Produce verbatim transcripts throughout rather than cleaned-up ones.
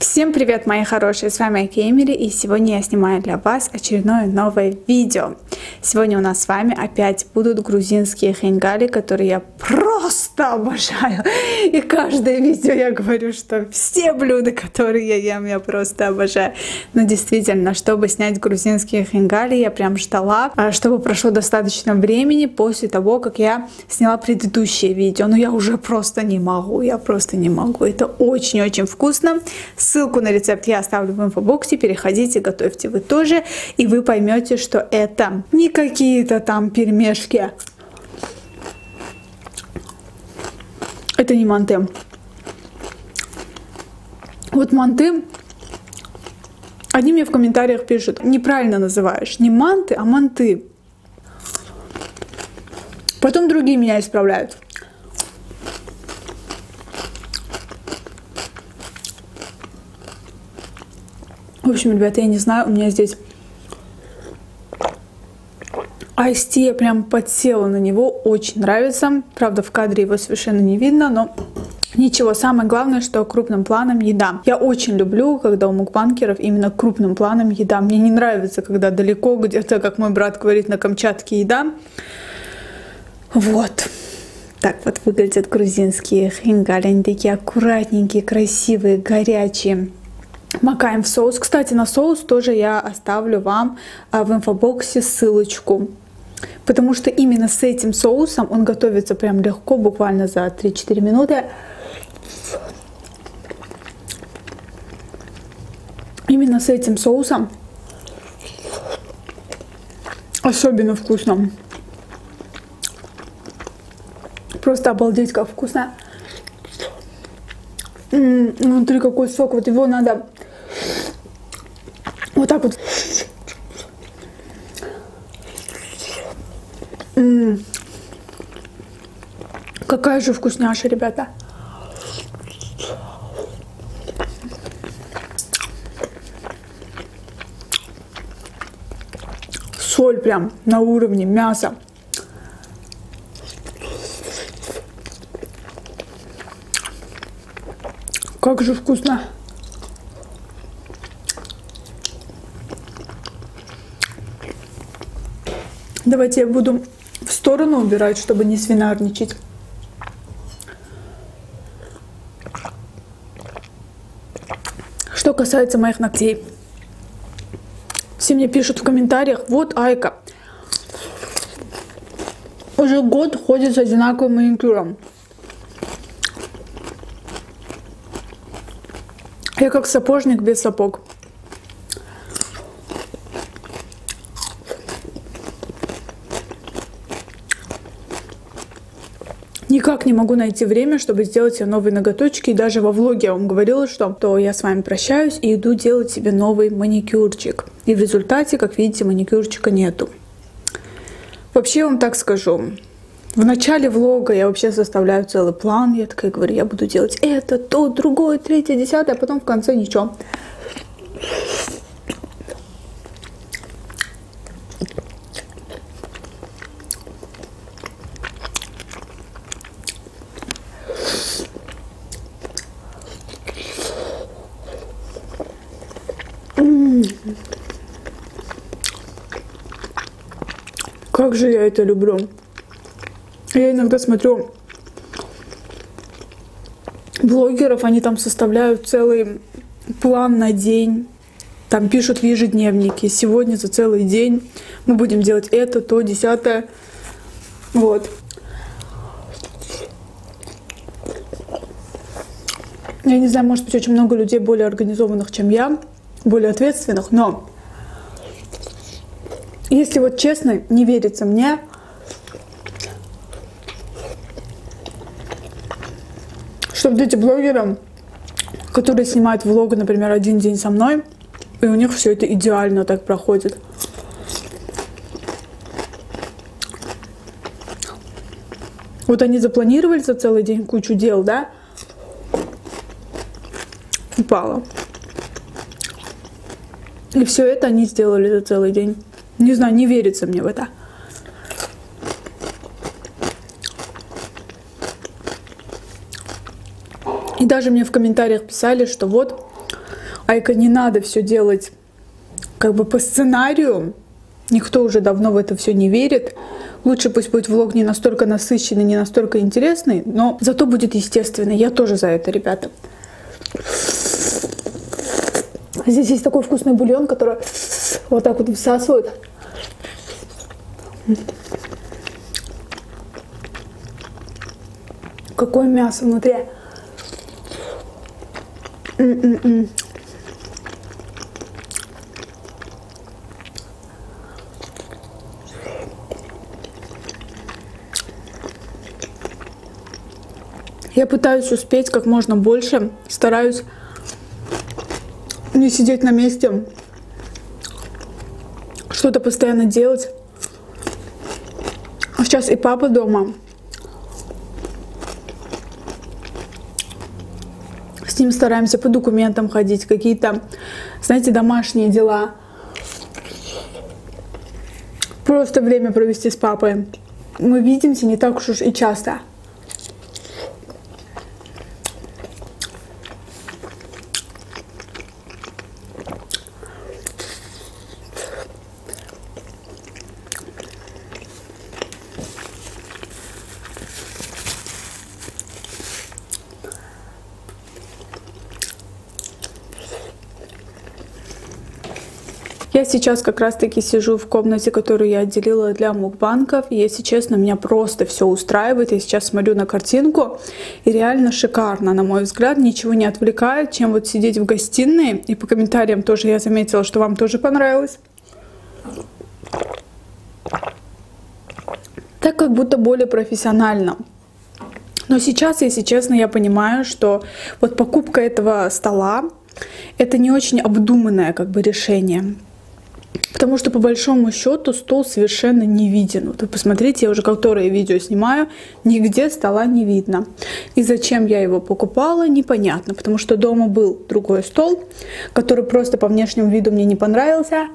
Всем привет, мои хорошие, с вами Айка Эмилли, и сегодня я снимаю для вас очередное новое видео. Сегодня у нас с вами опять будут грузинские хенгали, которые я просто обожаю. И каждое видео я говорю, что все блюда, которые я ем, я просто обожаю. Но действительно, чтобы снять грузинские хенгали, я прям ждала, чтобы прошло достаточно времени после того, как я сняла предыдущее видео. Но я уже просто не могу, я просто не могу. Это очень-очень вкусно. Ссылку на рецепт я оставлю в инфобоксе, переходите, готовьте вы тоже, и вы поймете, что это не какие-то там пельмешки, это не манты. Вот манты, они мне в комментариях пишут, неправильно называешь, не манты, а манты. Потом другие меня исправляют. В общем, ребята, я не знаю, у меня здесь айс-ти, я прям подсела на него, очень нравится. Правда, в кадре его совершенно не видно, но ничего. Самое главное, что крупным планом еда. Я очень люблю, когда у мукбанкеров именно крупным планом еда. Мне не нравится, когда далеко где-то, как мой брат говорит, на Камчатке еда. Вот. Так вот выглядят грузинские хенгали. Они такие аккуратненькие, красивые, горячие. Макаем в соус. Кстати, на соус тоже я оставлю вам в инфобоксе ссылочку. Потому что именно с этим соусом он готовится прям легко, буквально за три-четыре минуты. Именно с этим соусом особенно вкусно. Просто обалдеть, как вкусно. Внутри какой сок, вот его надо вот так вот. М-м-м. Какая же вкусняша, ребята. Соль прям на уровне мяса. Как же вкусно. Давайте я буду в сторону убирать, чтобы не свинарничать. Что касается моих ногтей. Все мне пишут в комментариях: вот Айка, уже год ходит с одинаковым маникюром. Я как сапожник без сапог. Никак не могу найти время, чтобы сделать себе новые ноготочки. И даже во влоге я вам говорила, что то я с вами прощаюсь и иду делать себе новый маникюрчик. И в результате, как видите, маникюрчика нету. Вообще, я вам так скажу. В начале влога я вообще составляю целый план. Я такая говорю, я буду делать это, то, другое, третье, десятое, а потом в конце ничего. М-м-м. Как же я это люблю. Я иногда смотрю блогеров, они там составляют целый план на день, там пишут в ежедневнике, сегодня за целый день мы будем делать это, то, десятое, вот. Я не знаю, может быть, очень много людей более организованных, чем я, более ответственных, но если вот честно, не верится мне, что вот эти блогеры, которые снимают влог, например, один день со мной, и у них все это идеально так проходит. Вот они запланировали за целый день кучу дел, да? Упало. И все это они сделали за целый день. Не знаю, не верится мне в это. И даже мне в комментариях писали, что вот Айка, не надо все делать как бы по сценарию. Никто уже давно в это все не верит. Лучше пусть будет влог не настолько насыщенный, не настолько интересный, но зато будет естественный. Я тоже за это, ребята. Здесь есть такой вкусный бульон, который вот так вот всасывает. Какое мясо внутри. М-м-м. Я пытаюсь успеть как можно больше, стараюсь не сидеть на месте, что-то постоянно делать. Сейчас и папа дома, с ним стараемся по документам ходить, какие-то, знаете, домашние дела, просто время провести с папой. Мы видимся не так уж и часто. Я сейчас как раз-таки сижу в комнате, которую я отделила для мукбанков. И, если честно, меня просто все устраивает. Я сейчас смотрю на картинку, и реально шикарно, на мой взгляд. Ничего не отвлекает, чем вот сидеть в гостиной. И по комментариям тоже я заметила, что вам тоже понравилось. Так как будто более профессионально. Но сейчас, если честно, я понимаю, что вот покупка этого стола — это не очень обдуманное как бы решение. Потому что, по большому счету, стол совершенно не виден. Вот вы посмотрите, я уже которое видео снимаю, нигде стола не видно. И зачем я его покупала, непонятно. Потому что дома был другой стол, который просто по внешнему виду мне не понравился.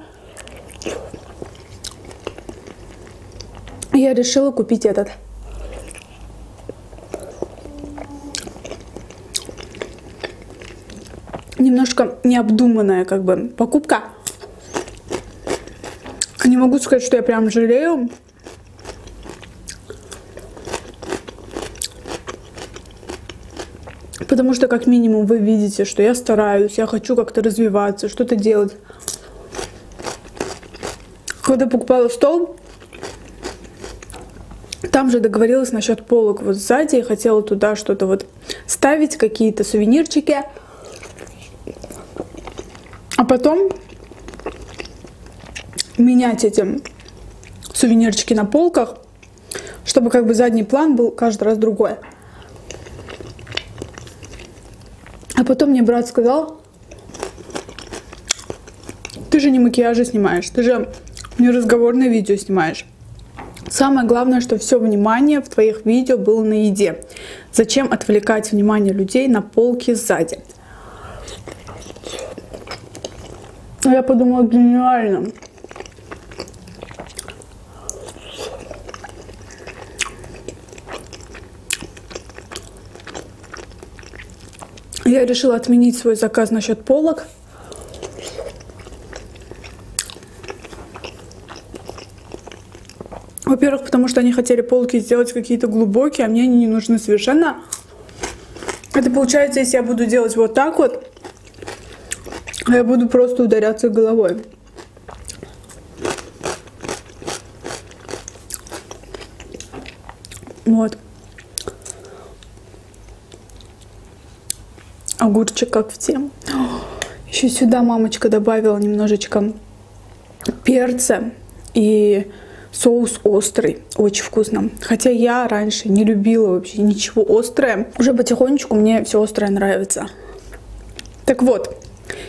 Я решила купить этот. Немножко необдуманная как бы покупка. Не могу сказать, что я прям жалею. Потому что, как минимум, вы видите, что я стараюсь, я хочу как-то развиваться, что-то делать. Когда покупала стол, там же договорилась насчет полок вот сзади. Я хотела туда что-то вот ставить, какие-то сувенирчики. А потом менять эти сувенирчики на полках, чтобы как бы задний план был каждый раз другой. А потом мне брат сказал: ты же не макияжи снимаешь, ты же не разговорное видео снимаешь. Самое главное, что все внимание в твоих видео было на еде. Зачем отвлекать внимание людей на полки сзади? Я подумала: гениально. Я решила отменить свой заказ насчет полок. Во-первых, потому что они хотели полки сделать какие-то глубокие, а мне они не нужны совершенно. Это получается, если я буду делать вот так вот, я буду просто ударяться головой. Вот. Огурчик как в тему. Еще сюда мамочка добавила немножечко перца и соус острый. Очень вкусно. Хотя я раньше не любила вообще ничего острое. Уже потихонечку мне все острое нравится. Так вот,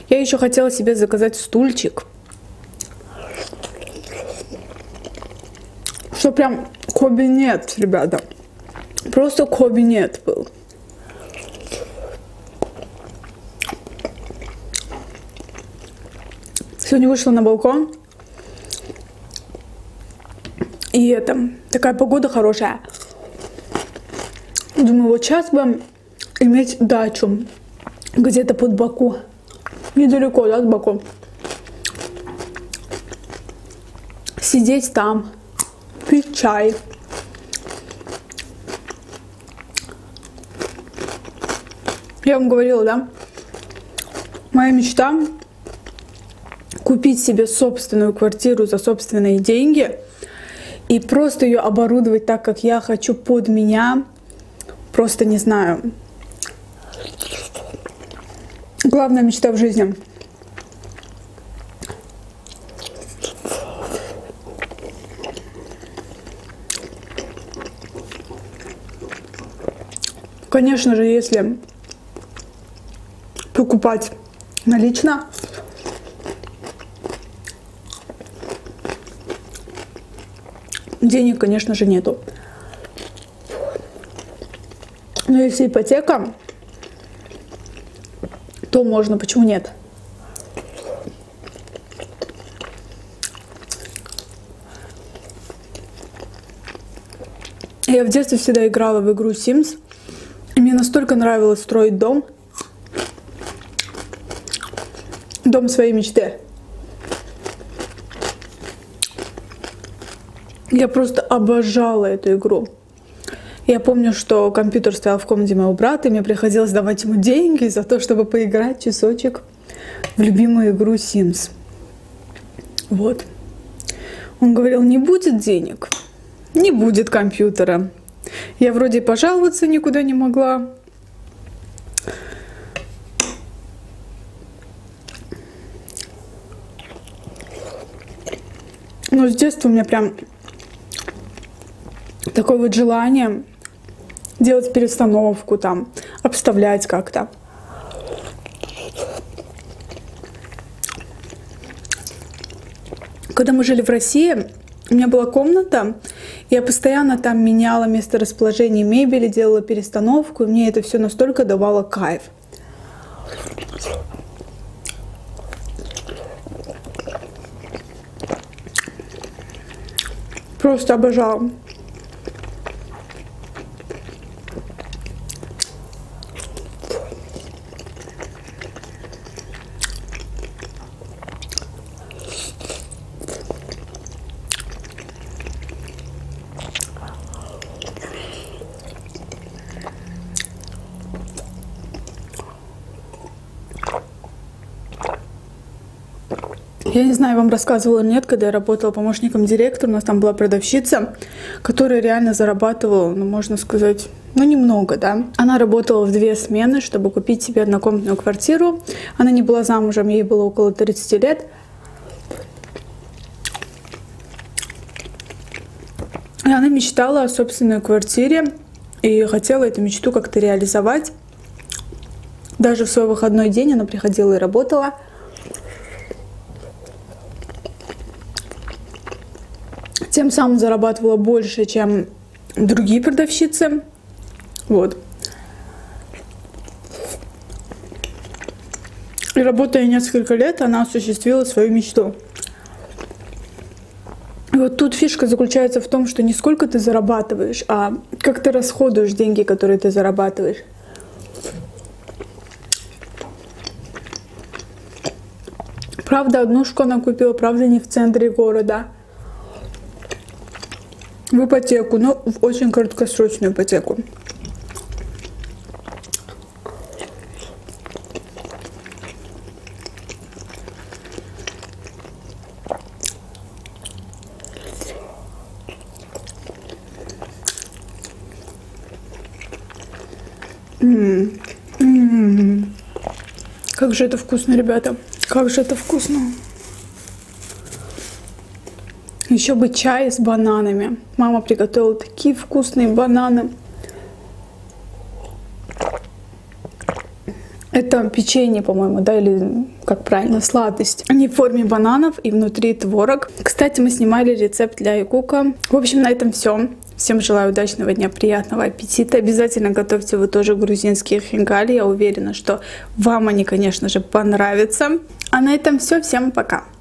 я еще хотела себе заказать стульчик, что прям кабинет, ребята. Просто кабинет был. Сегодня вышла на балкон, и это, такая погода хорошая. Думаю, вот сейчас бы иметь дачу где-то под Баку. недалеко, да, от Баку. Сидеть там, пить чай. Я вам говорила, да? Моя мечта — купить себе собственную квартиру за собственные деньги и просто ее оборудовать так, как я хочу, под меня. Просто не знаю. Главная мечта в жизни. Конечно же, если покупать налично, денег, конечно же, нету. Но если ипотека, то можно, почему нет? Я в детстве всегда играла в игру Sims, и мне настолько нравилось строить дом, дом своей мечты. Я просто обожала эту игру. Я помню, что компьютер стоял в комнате моего брата, и мне приходилось давать ему деньги за то, чтобы поиграть часочек в любимую игру Sims. Вот. Он говорил: не будет денег, не будет компьютера. Я вроде пожаловаться никуда не могла. Но с детства у меня прям такое вот желание делать перестановку, там, обставлять как-то. Когда мы жили в России, у меня была комната, я постоянно там меняла месторасположение мебели, делала перестановку, и мне это все настолько давало кайф. Просто обожала. Я не знаю, вам рассказывала или нет, когда я работала помощником директора, у нас там была продавщица, которая реально зарабатывала, ну, можно сказать, ну, немного, да. Она работала в две смены, чтобы купить себе однокомнатную квартиру. Она не была замужем, ей было около тридцати лет. И она мечтала о собственной квартире и хотела эту мечту как-то реализовать. Даже в свой выходной день она приходила и работала. Тем самым зарабатывала больше, чем другие продавщицы. Вот. И работая несколько лет, она осуществила свою мечту. И вот тут фишка заключается в том, что не сколько ты зарабатываешь, а как ты расходуешь деньги, которые ты зарабатываешь. Правда, однушку она купила, правда, не в центре города. В ипотеку, но в очень краткосрочную ипотеку. М-м-м. М-м-м. Как же это вкусно, ребята! Как же это вкусно! Еще бы чай с бананами. Мама приготовила такие вкусные бананы. Это печенье, по-моему, да, или как правильно, сладость. Они в форме бананов и внутри творог. Кстати, мы снимали рецепт для Якука. В общем, на этом все. Всем желаю удачного дня, приятного аппетита. Обязательно готовьте вы тоже грузинские хингали. Я уверена, что вам они, конечно же, понравятся. А на этом все. Всем пока.